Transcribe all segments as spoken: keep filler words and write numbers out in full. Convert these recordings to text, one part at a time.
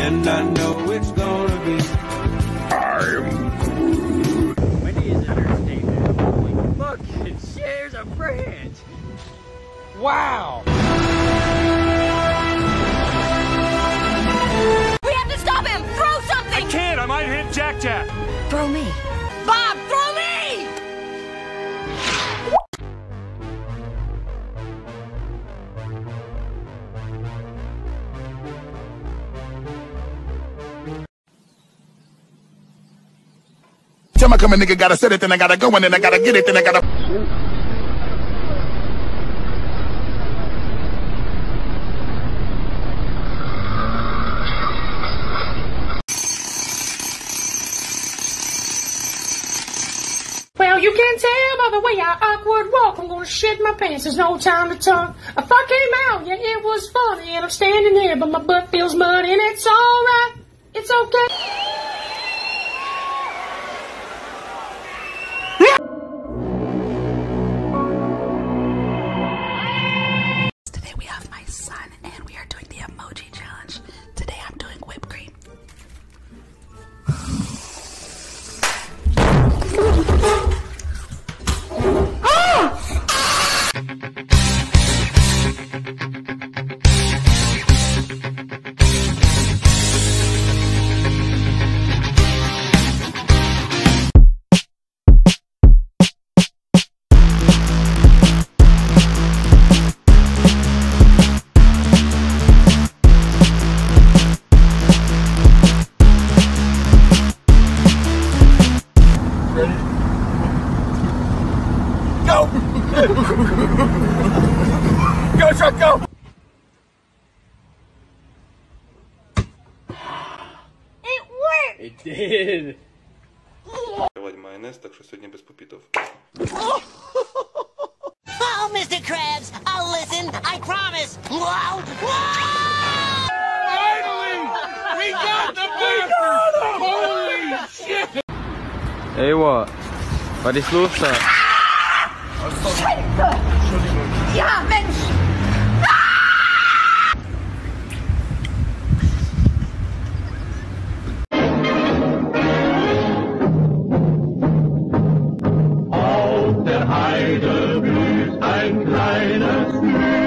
and I know it's gonna be I am Groot. Wendy is understatement. Holy look, it shares a branch. Wow. We have to stop him. Throw something. I can't. I might hit Jack Jack. Throw me. Bob, throw me. Time I come and nigga gotta set it, then I gotta go, and then I gotta get it, then I gotta. Well, you can tell by the way I awkward walk. I'm gonna shit my pants. There's no time to talk. If I came out, yeah, it was funny, and I'm standing there, but my butt feels muddy, and it's alright. It's okay. Go, truck, go! It worked! It did! Майонез, так что сегодня без пупитов. Oh, Mister Krabs, I'll listen, I promise! Wow! Finally! We got the paper! Holy shit! Эй, вот, прислушайся. Scheiße! Ja, Mensch! Ah! Auf der Heide blüht ein kleines Blüm.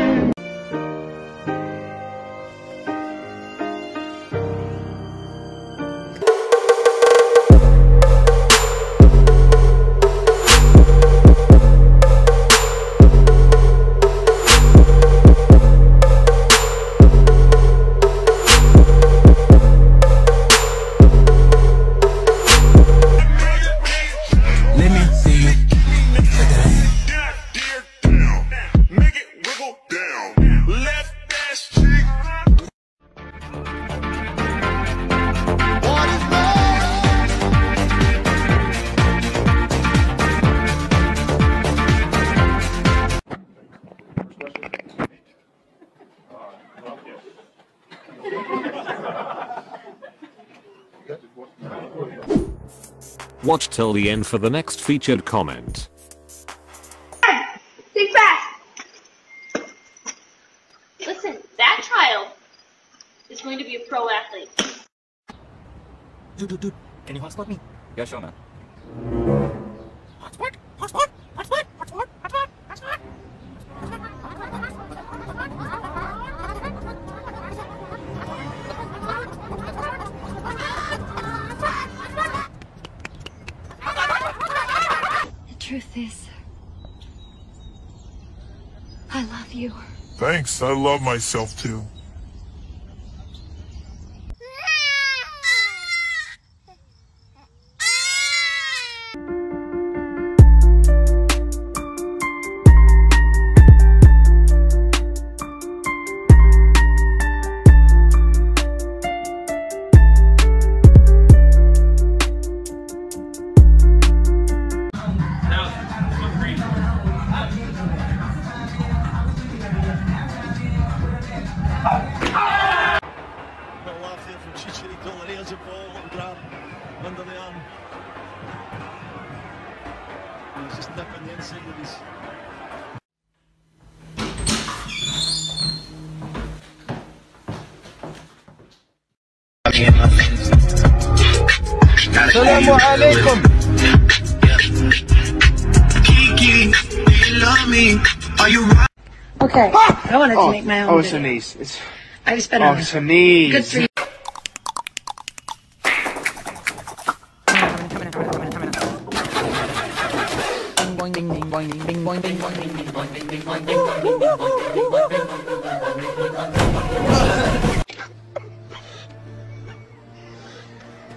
Watch till the end for the next featured comment. Think fast. Listen, that child is going to be a pro athlete. Dude, dude, dude, can you hotspot me? Yeah, sure, man. Hotspot? Hotspot? Hotspot? Hotspot? Hotspot? Hotspot? Truth is, I love you. Thanks, I love myself too. Oh. السلام عليكم. Okay, ah! I wanted to oh. make my own. Oh, it's video. Her knees. It's... I just bent oh, on it's her knees. Good for you.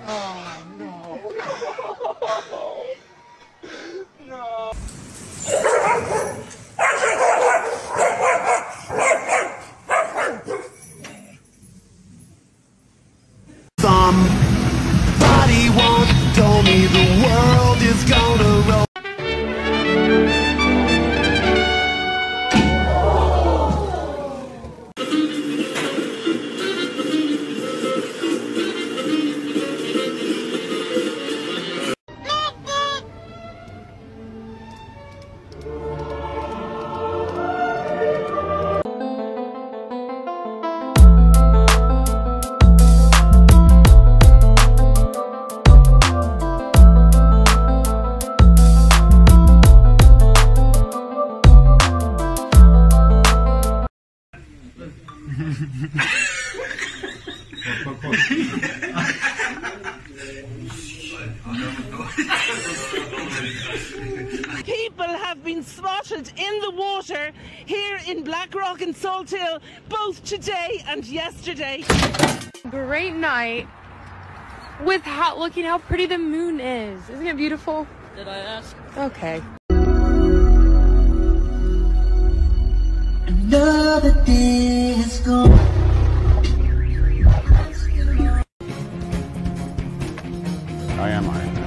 Oh no. No. Somebody once told me the world is gonna roll. People have been spotted in the water here in Blackrock and Salt Hill both today and yesterday. Great night with hot looking how pretty the moon is. Isn't it beautiful? Did I ask? Okay. Another day has gone. I am Iron Man.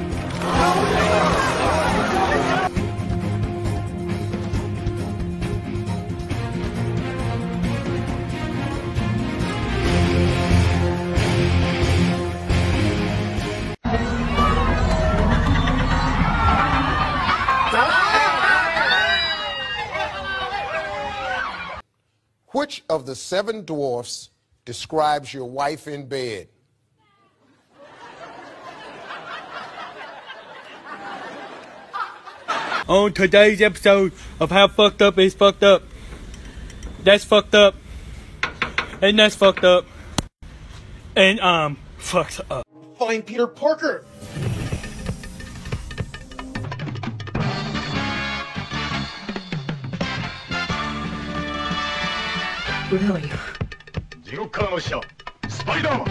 Which of the seven dwarfs describes your wife in bed? On today's episode of How Fucked Up Is Fucked Up. That's fucked up. And that's fucked up. And um, fucked up. Find Peter Parker. Who are you? Jigoku no Sha, Spiderman.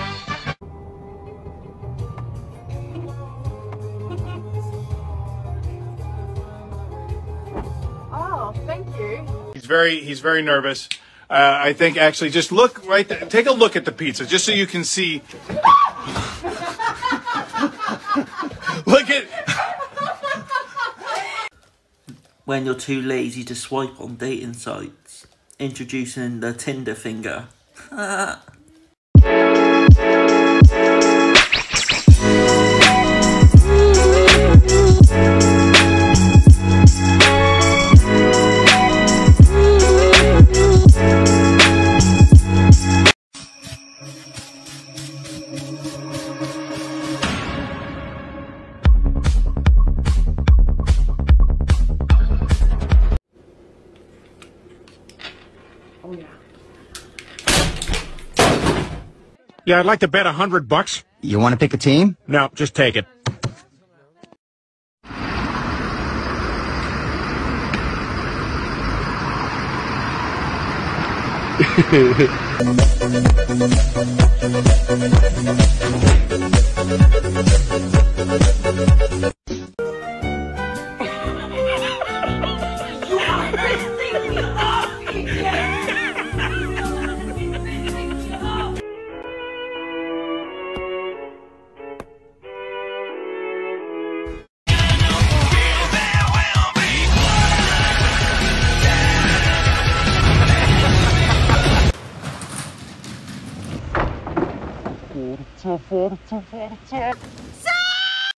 Very, he's very nervous. Uh, I think actually just look right there. Take a look at the pizza just so you can see. Look at... When you're too lazy to swipe on dating sites. Introducing the Tinder finger. Oh, yeah. Yeah, I'd like to bet a hundred bucks. You want to pick a team? No, just take it.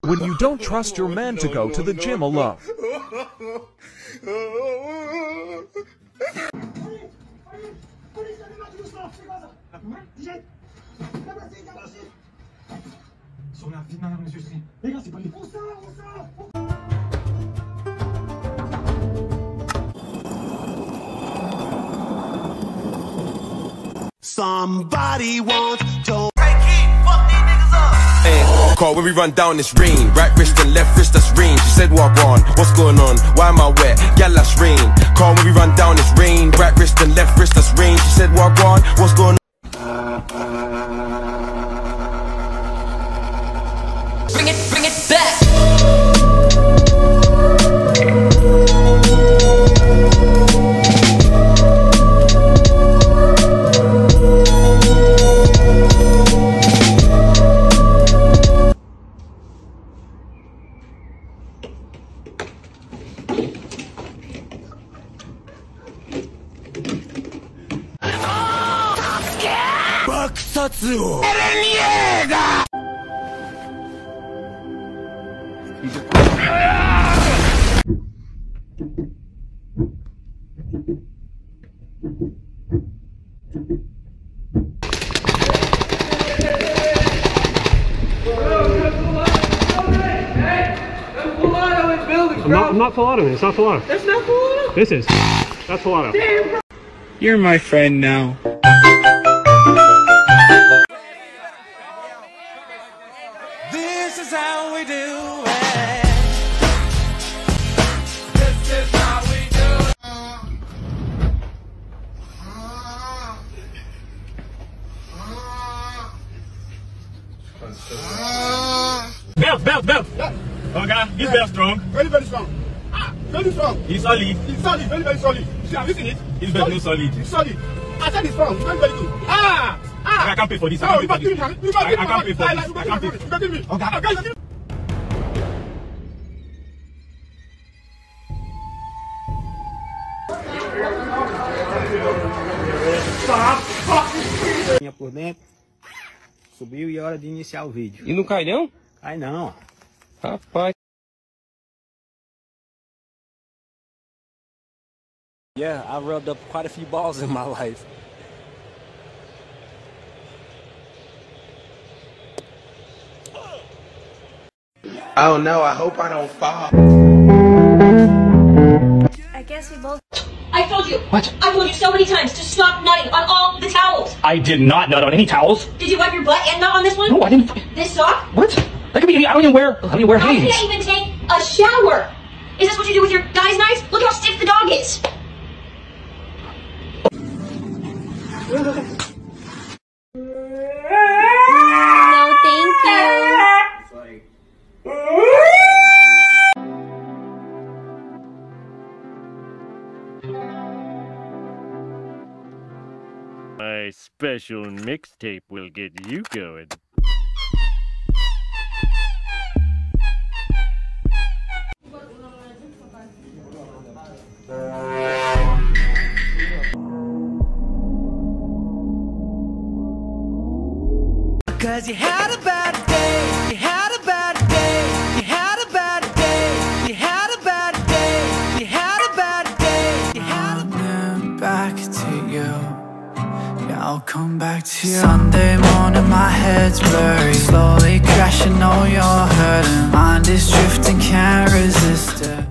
When you don't trust your man to go to the gym alone. sur la finale, monsieur Sri. Les gars, c'est pas les... On sort, on sort, on... Somebody wants to keep fuck these niggas up. Hey, call when we run down this rain. Right wrist and left wrist, that's rain. She said walk on, what's going on? Why am I wet? Yeah, that's rain. Call when we run down this rain. Right wrist and left wrist, that's rain. She said walk on, what's going on? Bring it, bring it back. Bakusatsu. Ereniega. I'm not, I'm not Filato, it's not Filato. That's not Filato. This is. That's Filato. Damn. You're my friend now. This is how we do it. This is how we do it. Bounce, bounce, bounce. Yeah. Okay, he's yeah. very strong. Very, very strong. Ah, very strong. He's solid. He's solid, very, very solid. See, have you seen it? He's very solid. solid. He's solid. I said he's strong. He's very, very good. Ah! I can't pay for this. I can't pay for this. I can't pay for this. I can't pay for this. I can't pay. Minha por dentro, subiu e é hora de iniciar o vídeo. E não cai não? Cai não. Rapaz. Yeah, I rubbed up quite a few balls in my life. Oh no, I hope I don't fall. I guess we both... I told you! What? I told you so many times to stop nutting on all the towels! I did not nut on any towels! Did you wipe your butt and nut on this one? No, I didn't... This sock? What? That could be... I don't even wear... I don't even wear Hanes! I can't even take a shower! Is this what you do with your guys' knives? Look how stiff the dog is! No, thank you! My special mixtape will get you going. Cause you had a bad day, you had a bad day, you had a bad day, you had a bad day, you had a bad day, you had a bad day. I'm back to you. I'll come back to you. Sunday morning, my head's blurry. Slowly crashing, oh, you're hurting. Mind is drifting, can't resist it.